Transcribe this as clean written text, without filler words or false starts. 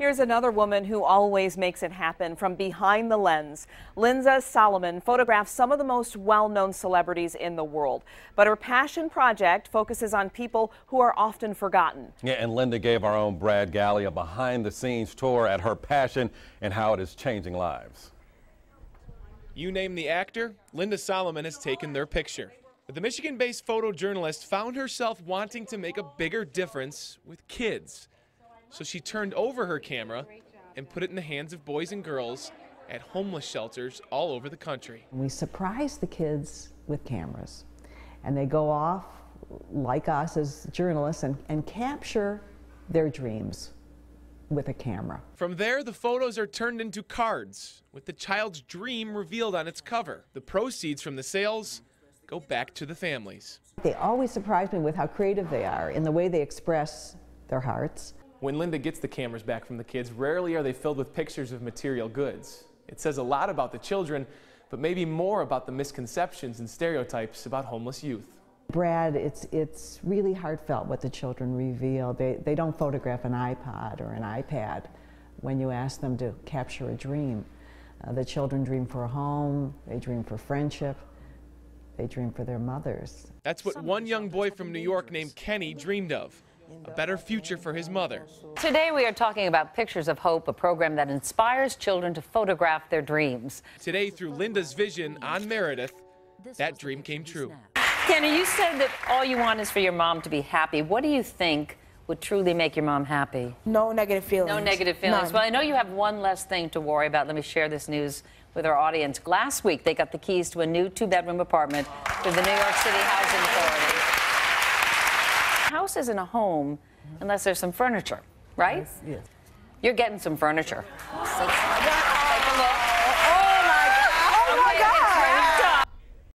Here's another woman who always makes it happen from behind the lens. Linda Solomon photographs some of the most well-known celebrities in the world, but her passion project focuses on people who are often forgotten. Yeah, and Linda gave our own Brad Galli a behind-the-scenes tour at her passion and how it is changing lives. You name the actor, Linda Solomon has taken their picture. But the Michigan-based photojournalist found herself wanting to make a bigger difference with kids. So she turned over her camera and put it in the hands of boys and girls at homeless shelters all over the country. We surprise the kids with cameras, and they go off, like us as journalists, and capture their dreams with a camera. From there, the photos are turned into cards with the child's dream revealed on its cover. The proceeds from the sales go back to the families. They always surprise me with how creative they are in the way they express their hearts. When Linda gets the cameras back from the kids, rarely are they filled with pictures of material goods. It says a lot about the children, but maybe more about the misconceptions and stereotypes about homeless youth. Brad, it's really heartfelt what the children reveal. They don't photograph an iPod or an iPad when you ask them to capture a dream. The children dream for a home, they dream for friendship, they dream for their mothers. That's what one young boy from New York named Kenny dreamed of. A better future for his mother. Today we are talking about Pictures of Hope, a program that inspires children to photograph their dreams. Today, through Linda's vision on Meredith, that dream came true. Kenny, you said that all you want is for your mom to be happy. What do you think would truly make your mom happy? No negative feelings. No negative feelings. None. Well, I know you have one less thing to worry about. Let me share this news with our audience. Last week, they got the keys to a new two-bedroom apartment through the New York City Housing Authority. House isn't a home unless there's some furniture, right? Yes. You're getting some furniture.